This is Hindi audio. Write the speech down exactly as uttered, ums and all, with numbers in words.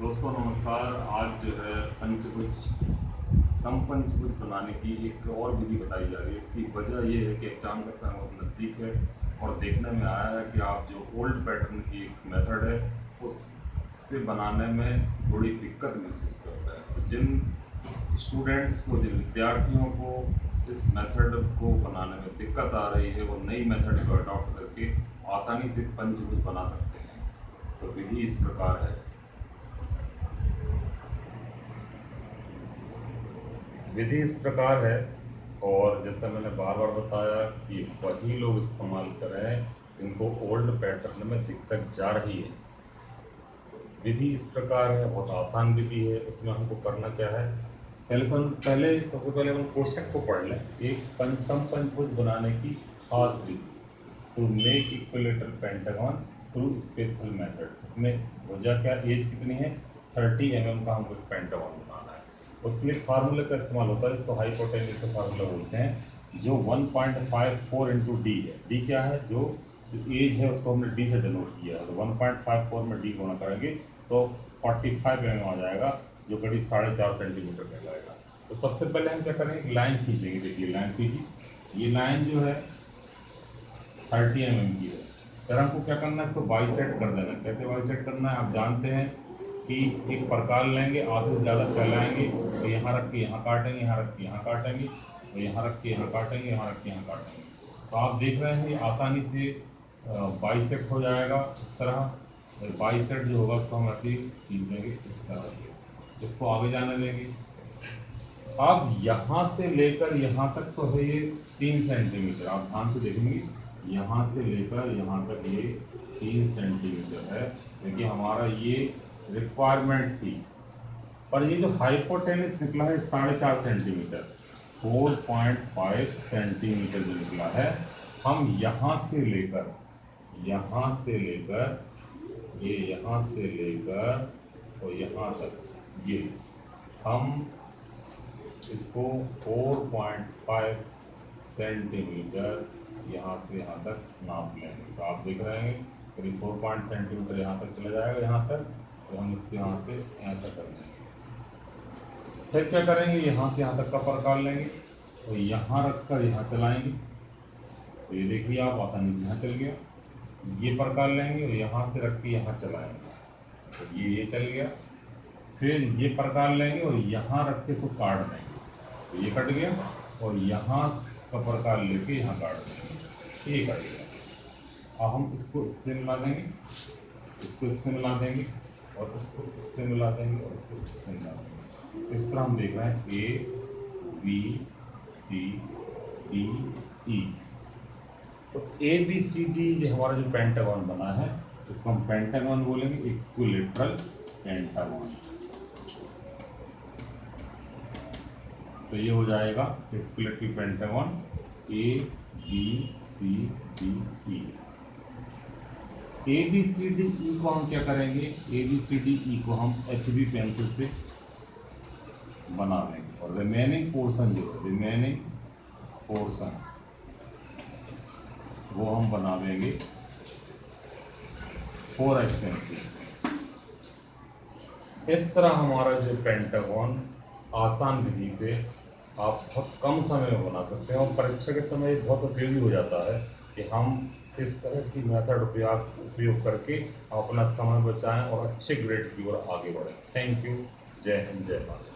दोस्तों नमस्कार। आज जो है पंचभुज समपंचभुज बनाने की एक और विधि बताई जा रही है। इसकी वजह यह है कि एग्जाम का समय बहुत नज़दीक है और देखने में आया है कि आप जो ओल्ड पैटर्न की एक मेथड है उससे बनाने में थोड़ी दिक्कत महसूस कर रहे हैं। तो जिन स्टूडेंट्स को जिन विद्यार्थियों को इस मेथड को बनाने में दिक्कत आ रही है वो नई मेथड को अडॉप्ट करके आसानी से पंचभुज बना सकते हैं। तो विधि इस प्रकार है। विधि इस प्रकार है और जैसा मैंने बार बार बताया कि वही लोग इस्तेमाल करें जिनको ओल्ड पैटर्न में दिक्कत जा रही है। विधि इस प्रकार है, बहुत आसान विधि है। उसमें हमको करना क्या है, पहले से पहले सबसे पहले हम कोष्ठक को पढ़ लें। एक पंच समपंचभुज बनाने की खास विधि to make equilateral pentagon through special method. इसमें वजह क्या, एज कितनी है, थर्टी एम एम का हमको पेंटागॉन बनाना है। उसके लिए फार्मूले का इस्तेमाल होता है, इसको हाइपोटेनियस का फार्मूला बोलते हैं, जो one point five four into D है। डी क्या है, जो एज है उसको हमने डी से डिनोट किया है। तो वन पॉइंट फाइव फोर में डी गुणा करेंगे तो पैंतालीस एम एम आ जाएगा, जो करीब साढ़े चार सेंटीमीटर कहलाएगा। तो सबसे पहले हम क्या करेंगे, लाइन खींचेंगे। देखिए लाइन खींची, ये लाइन जो है थर्टी एम एम की है। फिर हमको क्या करना है, इसको बाइसेट कर देना। कैसे बाइसेट करना है, आप जानते हैं कि एक प्रकार लेंगे, आधे से ज़्यादा फैलाएंगे, तो यहाँ रख के यहाँ काटेंगे, यहाँ रख के यहाँ काटेंगे, तो यहाँ रख के यहाँ काटेंगे, यहाँ रख के यहाँ काटेंगे। तो आप देख रहे हैं आसानी से बाइसेक्ट हो जाएगा। इस तरह बाइसेक्ट जो होगा उसको हम ऐसे खींच देंगे, इस तरह से इसको आगे जाने देंगे। अब यहाँ से लेकर यहाँ तक तो है ये तीन सेंटीमीटर, आप ध्यान से देखेंगे, यहाँ से लेकर यहाँ तक ये तीन सेंटीमीटर है। देखिए हमारा ये रिक्वायरमेंट थी, पर ये जो हाइपोटेनिस निकला है साढ़े चार centimetre, four point five centimetre जो निकला है, हम यहाँ से लेकर यहाँ से लेकर ये यहाँ से लेकर और यहाँ तक ये हम इसको फोर पॉइंट फाइव सेंटीमीटर यहाँ से यहाँ तक नाप लेंगे। तो आप देख रहे हैं करीब फोर पॉइंट सेंटीमीटर यहाँ तक चला जाएगा, यहाँ तक। तो हम इसके यहाँ से यहाँ तक कर लेंगे। फिर क्या करेंगे, यहाँ से यहाँ तक का प्रकार लेंगे और यहाँ रख कर यहाँ चलाएँगे। तो ये देखिए आप आसानी से यहाँ चल गया। ये प्रकार लेंगे और यहाँ से रख के यहाँ चलाएँगे, तो ये ये चल गया। फिर ये प्रकार लेंगे और यहाँ रख के इसको काट देंगे, तो ये कट गया। और यहाँ का प्रकार लेके यहाँ काट देंगे, ये कट गया। अब हम इसको इससे मिला देंगे, इसको इससे मिला देंगे और उसको इससे मिला देंगे और इसको इससे मिला देंगे। इस तरह हम देख रहे हैं ए बी सी डी ई। तो ए बी सी डी जो हमारा जो पेंटागॉन बना है इसको हम पेंटागॉन बोलेंगे, इक्विलेटरल पेंटागॉन। तो ये हो जाएगा equilateral pentagon A B C D E. A B C D E को हम क्या करेंगे, ए बी सी डी ई को हम एच बी पेंसिल से बना लेंगे और रिमेनिंग पोर्सन जो है, रिमेनिंग पोर्सन वो हम बना लेंगे फोर एच पेंसिल से। इस तरह हमारा जो पेंटागॉन आसान विधि से आप बहुत कम समय में बना सकते हैं और परीक्षा के समय बहुत उपयोगी हो जाता है कि हम इस तरह की मेथड उपयोग करके अपना समय बचाएं और अच्छे ग्रेड की ओर आगे बढ़ें। Thank you. जय हिंद, जय भारत।